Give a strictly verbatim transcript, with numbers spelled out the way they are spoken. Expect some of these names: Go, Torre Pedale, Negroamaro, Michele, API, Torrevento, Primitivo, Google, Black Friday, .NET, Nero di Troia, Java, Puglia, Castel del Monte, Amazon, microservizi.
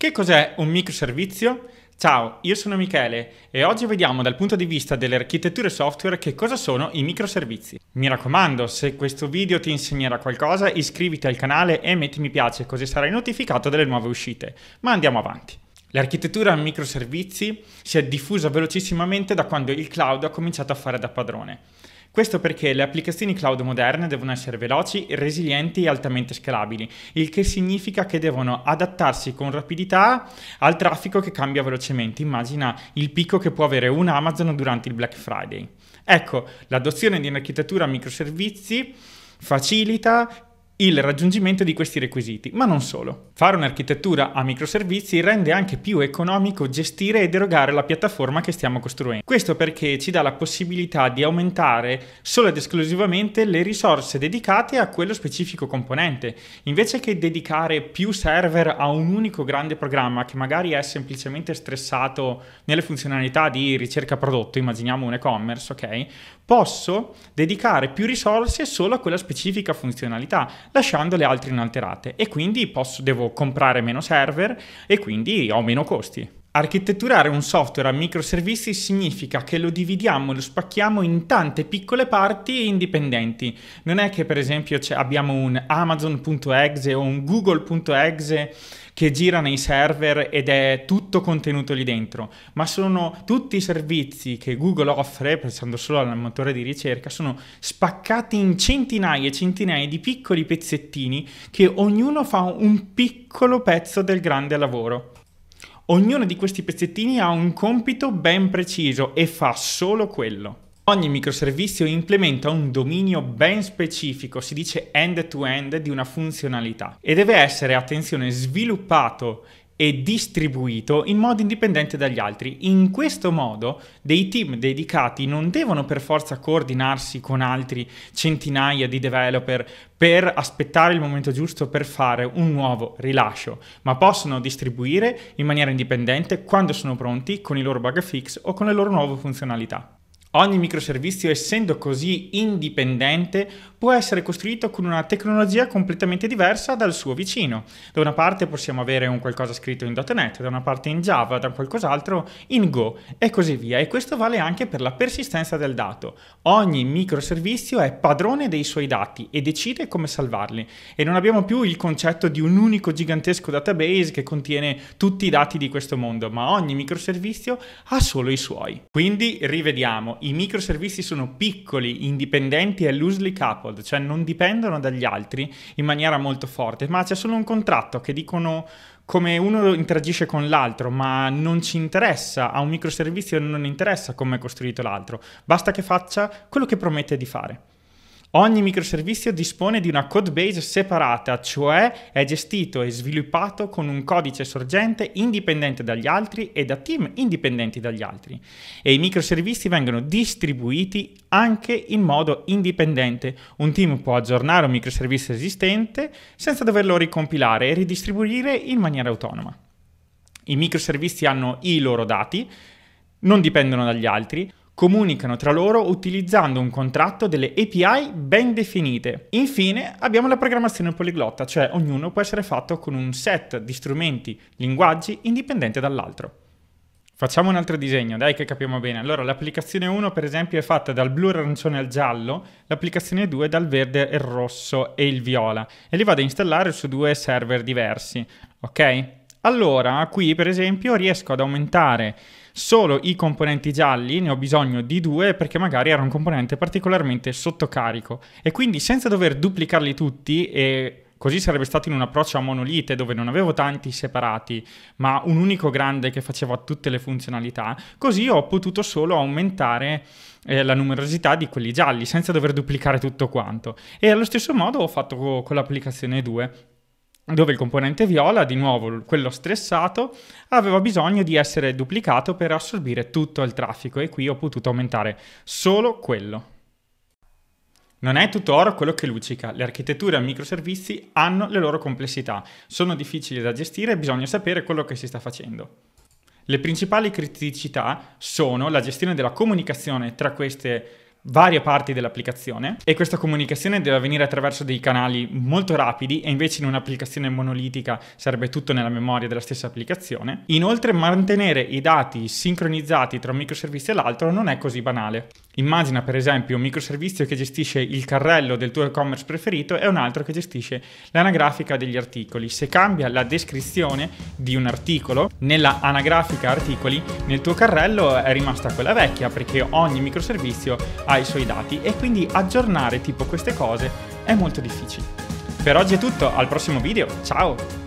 Che cos'è un microservizio? Ciao, io sono Michele e oggi vediamo dal punto di vista delle architetture software che cosa sono i microservizi. Mi raccomando, se questo video ti insegnerà qualcosa iscriviti al canale e metti mi piace così sarai notificato delle nuove uscite. Ma andiamo avanti. L'architettura a microservizi si è diffusa velocissimamente da quando il cloud ha cominciato a fare da padrone. Questo perché le applicazioni cloud moderne devono essere veloci, resilienti e altamente scalabili, il che significa che devono adattarsi con rapidità al traffico che cambia velocemente. Immagina il picco che può avere un Amazon durante il Black Friday. Ecco, l'adozione di un'architettura a microservizi facilita il raggiungimento di questi requisiti, ma non solo. Fare un'architettura a microservizi rende anche più economico gestire ed erogare la piattaforma che stiamo costruendo. Questo perché ci dà la possibilità di aumentare solo ed esclusivamente le risorse dedicate a quello specifico componente, invece che dedicare più server a un unico grande programma che magari è semplicemente stressato nelle funzionalità di ricerca prodotto, immaginiamo un e-commerce, ok? Posso dedicare più risorse solo a quella specifica funzionalità, lasciando le altre inalterate, e quindi posso, devo comprare meno server e quindi ho meno costi. Architetturare un software a microservizi significa che lo dividiamo, lo spacchiamo in tante piccole parti indipendenti. Non è che per esempio abbiamo un Amazon.exe o un Google.exe che gira nei server ed è tutto contenuto lì dentro, ma sono tutti i servizi che Google offre, pensando solo al motore di ricerca, sono spaccati in centinaia e centinaia di piccoli pezzettini che ognuno fa un piccolo pezzo del grande lavoro. Ognuno di questi pezzettini ha un compito ben preciso e fa solo quello. Ogni microservizio implementa un dominio ben specifico, si dice end-to-end, di una funzionalità e deve essere, attenzione, sviluppato e distribuito in modo indipendente dagli altri. In questo modo dei team dedicati non devono per forza coordinarsi con altri centinaia di developer per aspettare il momento giusto per fare un nuovo rilascio, ma possono distribuire in maniera indipendente quando sono pronti con i loro bug fix o con le loro nuove funzionalità. Ogni microservizio, essendo così indipendente, può essere costruito con una tecnologia completamente diversa dal suo vicino. Da una parte possiamo avere un qualcosa scritto in punto net, da una parte in Java, da qualcos'altro in Go e così via. E questo vale anche per la persistenza del dato. Ogni microservizio è padrone dei suoi dati e decide come salvarli. E non abbiamo più il concetto di un unico gigantesco database che contiene tutti i dati di questo mondo, ma ogni microservizio ha solo i suoi. Quindi rivediamo. I microservizi sono piccoli, indipendenti e loosely coupled, cioè non dipendono dagli altri in maniera molto forte, ma c'è solo un contratto che dicono come uno interagisce con l'altro, ma non ci interessa, a un microservizio non interessa come è costruito l'altro, basta che faccia quello che promette di fare. Ogni microservizio dispone di una code base separata, cioè è gestito e sviluppato con un codice sorgente indipendente dagli altri e da team indipendenti dagli altri. E i microservizi vengono distribuiti anche in modo indipendente. Un team può aggiornare un microservizio esistente senza doverlo ricompilare e ridistribuire in maniera autonoma. I microservizi hanno i loro dati, non dipendono dagli altri, comunicano tra loro utilizzando un contratto delle A P I ben definite. Infine abbiamo la programmazione poliglotta, cioè ognuno può essere fatto con un set di strumenti, linguaggi indipendente dall'altro. Facciamo un altro disegno, dai che capiamo bene. Allora l'applicazione uno per esempio è fatta dal blu, arancione al giallo, l'applicazione due dal verde, il rosso e il viola e li vado a installare su due server diversi, ok? Allora, qui per esempio riesco ad aumentare solo i componenti gialli, ne ho bisogno di due perché magari era un componente particolarmente sottocarico e quindi senza dover duplicarli tutti, e così sarebbe stato in un approccio a monolite dove non avevo tanti separati ma un unico grande che faceva tutte le funzionalità, così ho potuto solo aumentare eh, la numerosità di quelli gialli senza dover duplicare tutto quanto, e allo stesso modo ho fatto co- con l'applicazione due. Dove il componente viola, di nuovo quello stressato, aveva bisogno di essere duplicato per assorbire tutto il traffico e qui ho potuto aumentare solo quello. Non è tutto oro quello che luccica, le architetture a microservizi hanno le loro complessità, sono difficili da gestire e bisogna sapere quello che si sta facendo. Le principali criticità sono la gestione della comunicazione tra queste varie parti dell'applicazione, e questa comunicazione deve avvenire attraverso dei canali molto rapidi, e invece in un'applicazione monolitica sarebbe tutto nella memoria della stessa applicazione. Inoltre, mantenere i dati sincronizzati tra un microservizio e l'altro non è così banale. Immagina per esempio un microservizio che gestisce il carrello del tuo e-commerce preferito e un altro che gestisce l'anagrafica degli articoli. Se cambia la descrizione di un articolo, nella anagrafica articoli, nel tuo carrello è rimasta quella vecchia, perché ogni microservizio ha i suoi dati, e quindi aggiornare tipo queste cose è molto difficile. Per oggi è tutto, al prossimo video, ciao!